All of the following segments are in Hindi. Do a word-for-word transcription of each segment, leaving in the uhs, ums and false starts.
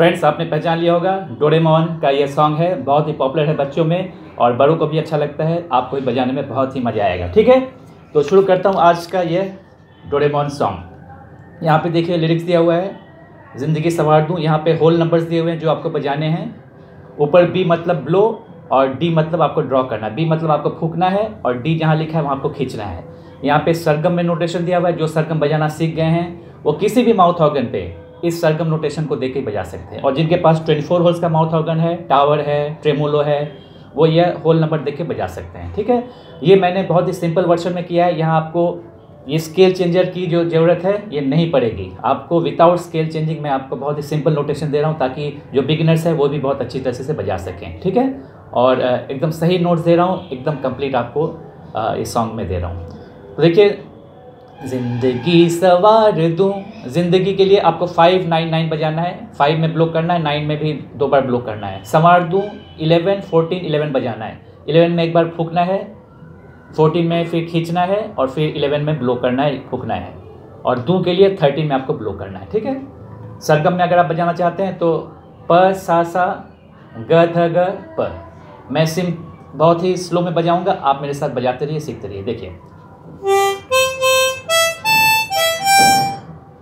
फ्रेंड्स आपने पहचान लिया होगा, डोरेमोन का ये सॉन्ग है, बहुत ही पॉपुलर है बच्चों में और बड़ों को भी अच्छा लगता है। आपको भी बजाने में बहुत ही मज़ा आएगा। ठीक है, तो शुरू करता हूँ आज का ये डोरेमोन सॉन्ग। यहाँ पे देखिए लिरिक्स दिया हुआ है, ज़िंदगी संवार दूँ। यहाँ पे होल नंबर्स दिए हुए हैं जो आपको बजाने हैं। ऊपर बी मतलब ब्लो और डी मतलब आपको ड्रॉ करना। बी मतलब आपको फूकना है और डी जहाँ लिखा है वहाँ आपको खींचना है। यहाँ पे सरगम में नोटेशन दिया हुआ है, जो सरगम बजाना सीख गए हैं वो किसी भी माउथ ऑर्गन पे इस सरगम नोटेशन को देख के बजा सकते हैं। और जिनके पास चौबीस होल्स का माउथ ऑर्गन है, टावर है, ट्रेमोलो है, वो यह होल नंबर देख के बजा सकते हैं। ठीक है, ये मैंने बहुत ही सिंपल वर्जन में किया है। यहाँ आपको ये स्केल चेंजर की जो ज़रूरत है ये नहीं पड़ेगी। आपको विदाउट स्केल चेंजिंग में आपको बहुत ही सिंपल नोटेशन दे रहा हूँ ताकि जो बिगिनर्स है वो भी बहुत अच्छी तरह से बजा सकें। ठीक है, और एकदम सही नोट्स दे रहा हूँ, एकदम कंप्लीट आपको इस सॉन्ग में दे रहा हूँ। तो देखिए, ज़िंदगी सवार दूँ, ज़िंदगी के लिए आपको फाइव नाइन नाइन बजाना है। फाइव में ब्लो करना है, नाइन में भी दो बार ब्लो करना है। सवार दूँ इलेवन फोर्टीन इलेवन बजाना है। इलेवन में एक बार फूकना है, फोर्टीन में फिर खींचना है और फिर इलेवन में ब्लो करना है, फूकना है। और दूँ के लिए थर्टीन में आपको ब्लो करना है। ठीक है, सरगम में अगर आप बजाना चाहते हैं तो प सा सा ग ध ग प। मैं सिम बहुत ही स्लो में बजाऊंगा, आप मेरे साथ बजाते रहिए, सीखते रहिए। देखिए,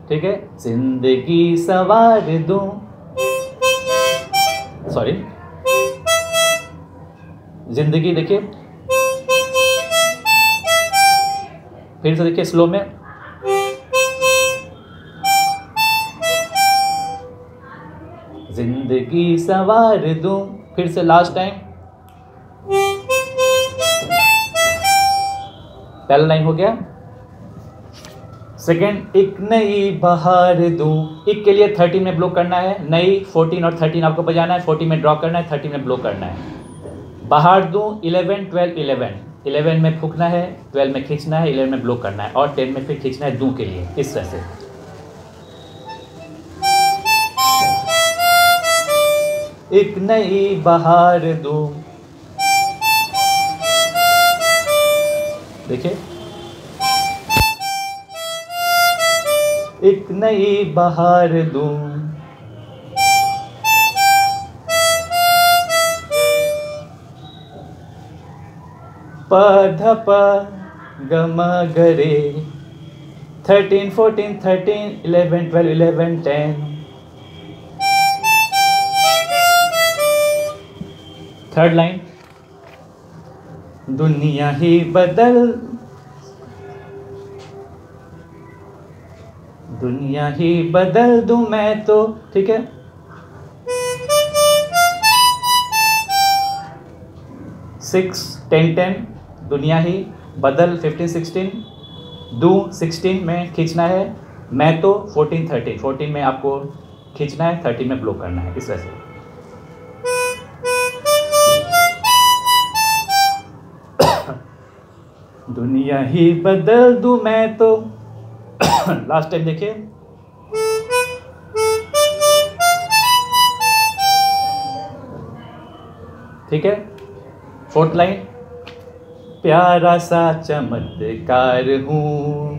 ठीक है, जिंदगी सवार दूं, सॉरी जिंदगी, देखिए फिर से, देखिए स्लो में, जिंदगी सवार दूं, फिर से लास्ट टाइम। पहला लाइन हो गया। सेकेंड, एक नई बहार दूँ, एक के लिए थर्टीन में ब्लो करना है, नई फोर्टीन और थर्टीन आपको बजाना है। फोर्टीन में ड्रॉ करना है, थर्टीन में ब्लो करना है। बहार दूँ इलेवन ट्वेल्व इलेवन, इलेवन में फूकना है, ट्वेल्व में खींचना है, इलेवन में ब्लो करना है और टेन में फिर खींचना है दूँ के लिए। इस तरह से एक नई बहार दूँ, देखिए एक नई बहार दूँ। प ध प ग म ग रे, thirteen fourteen thirteen eleven twelve eleven ten, third line. दुनिया ही बदल, दुनिया ही बदल दूं मैं तो, ठीक है। सिक्स टेन टेन, दुनिया ही बदल फिफ्टीन सिक्सटीन, दूं सिक्सटीन में खींचना है, मैं तो फोर्टीन थर्टीन, फोर्टीन में आपको खींचना है, थर्टीन में ब्लो करना है। इस तरह से दुनिया ही बदल दूं मैं तो। लास्ट टाइम देखिए, ठीक है, फोर्थ लाइन। प्यारा सा चमत्कार हूँ,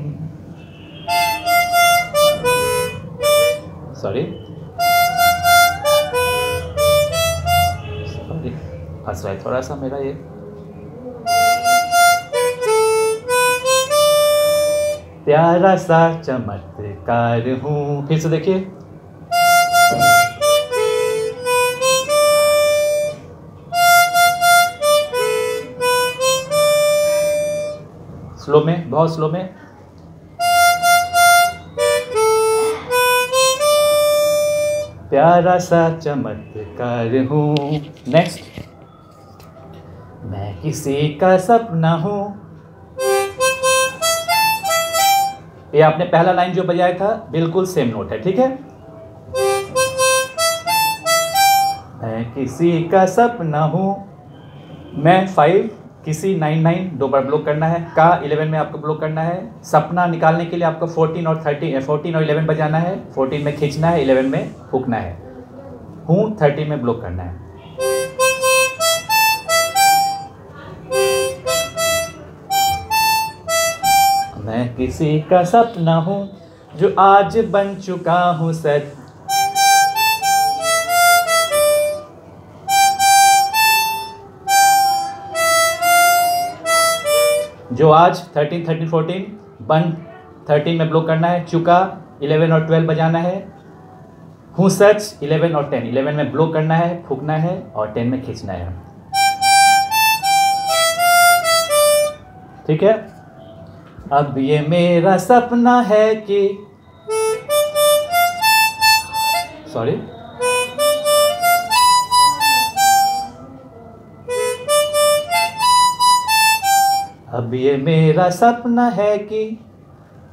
सॉरी सॉरी फंस रहा है थोड़ा सा मेरा ये। प्यारा सा चमत्कार हूँ, फिर से देखिए। स्लो में, बहुत स्लो में। प्यारा सा चमत्कार हूँ। नेक्स्ट, मैं किसी का सपना हूँ। ये आपने पहला लाइन जो बजाया था बिल्कुल सेम नोट है, ठीक है। मैं किसी का सपना हूँ, मैं फाइव किसी नाइन नाइन दो बार ब्लो करना है, का इलेवन में आपको ब्लो करना है। सपना निकालने के लिए आपको फोर्टीन और थर्टीन, फोर्टीन और इलेवन बजाना है, फोर्टीन में खींचना है, इलेवन में फूकना है, हूँ थर्टीन में ब्लो करना है। मैं किसी का सपना हूँ जो आज बन चुका हूँ सच, जो आज thirteen thirteen fourteen one thirteen में ब्लॉक करना है, चुका इलेवन और ट्वेल्व बजाना है, हूँ सच इलेवन और टेन, इलेवन में ब्लॉक करना है फूकना है और टेन में खींचना है, ठीक है। अब ये मेरा सपना है कि सॉरी अब ये मेरा सपना है कि,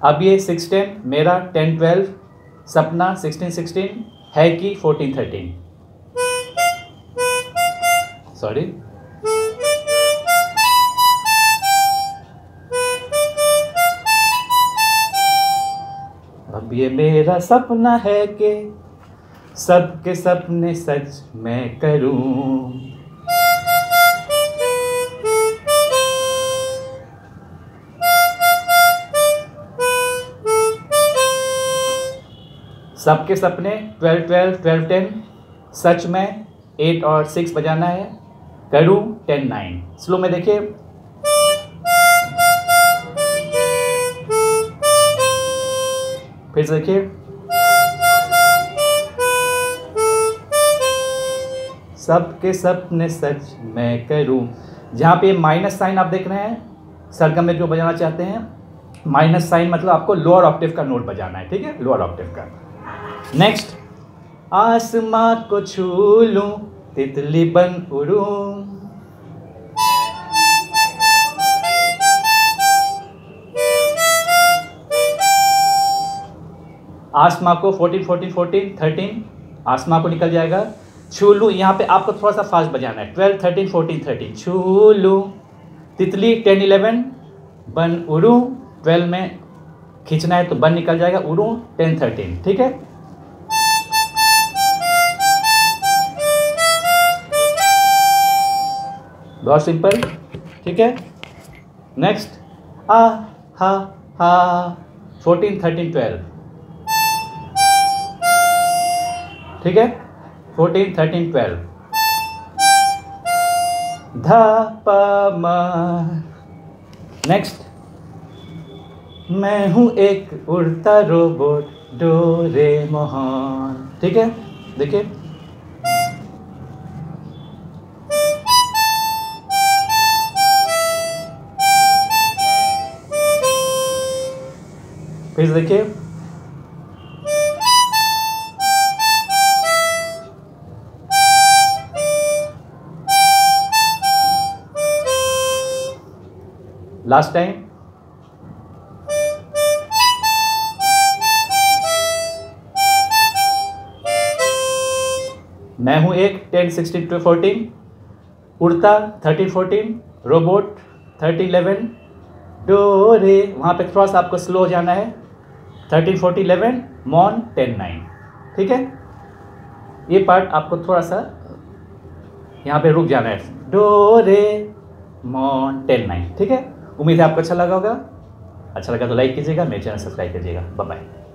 अब ये सिक्सटीन मेरा टेन ट्वेल्व सपना सिक्सटीन सिक्सटीन है कि फोर्टीन थर्टीन सॉरी अब ये मेरा सपना है कि सबके सपने सच मैं करूं, सबके सपने ट्वेल्व ट्वेल्व ट्वेल्व टेन सच में एट और सिक्स बजाना है, करूं टेन नाइन। स्लो में देखिए, फिर से देखिए, सबके सपने सच मैं करूं। जहाँ पे माइनस साइन आप देख रहे हैं सरगम में जो बजाना चाहते हैं, माइनस साइन मतलब आपको लोअर ऑक्टेव का नोट बजाना है, ठीक है, लोअर ऑक्टेव का। नेक्स्ट, आसमां को छू लूं तितली बन उड़ूं, आसमां को फोर्टीन फोर्टीन फोर्टीन थर्टीन आसमां को निकल जाएगा, छू लूं यहाँ पे आपको थोड़ा सा फास्ट बजाना है, ट्वेल्व थर्टीन फोर्टीन थर्टीन छू लूं तितली टेन इलेवन बन उड़ूं, ट्वेल्व में खींचना है तो बन निकल जाएगा, उड़ूं टेन थर्टीन, ठीक है। बहुत सिंपल, ठीक है। नेक्स्ट, आ हा हा फोर्टीन थर्टीन ट्वेल्व, ठीक है, फोर्टीन थर्टीन ट्वेल्व धा पा मा। नेक्स्ट, मैं हूँ एक उड़ता रोबोट डोरेमोन, ठीक है, देखिए फिर देखिए, लास्ट टाइम मैं हूँ एक टेन सिक्सटीन टू फोर्टीन उड़ता thirteen fourteen robot thirteen eleven डोरे, वहाँ पे थोड़ा सा आपको स्लो हो जाना है, थर्टीन फोर्टीन इलेवन मॉन टेन नाइन, ठीक है। ये पार्ट आपको थोड़ा सा यहाँ पे रुक जाना है, डोरे मॉन टेन नाइन, ठीक है। उम्मीद है आपको अच्छा लगा होगा, अच्छा लगा तो लाइक कीजिएगा, मेरे चैनल सब्सक्राइब कीजिएगा, बाय बाय।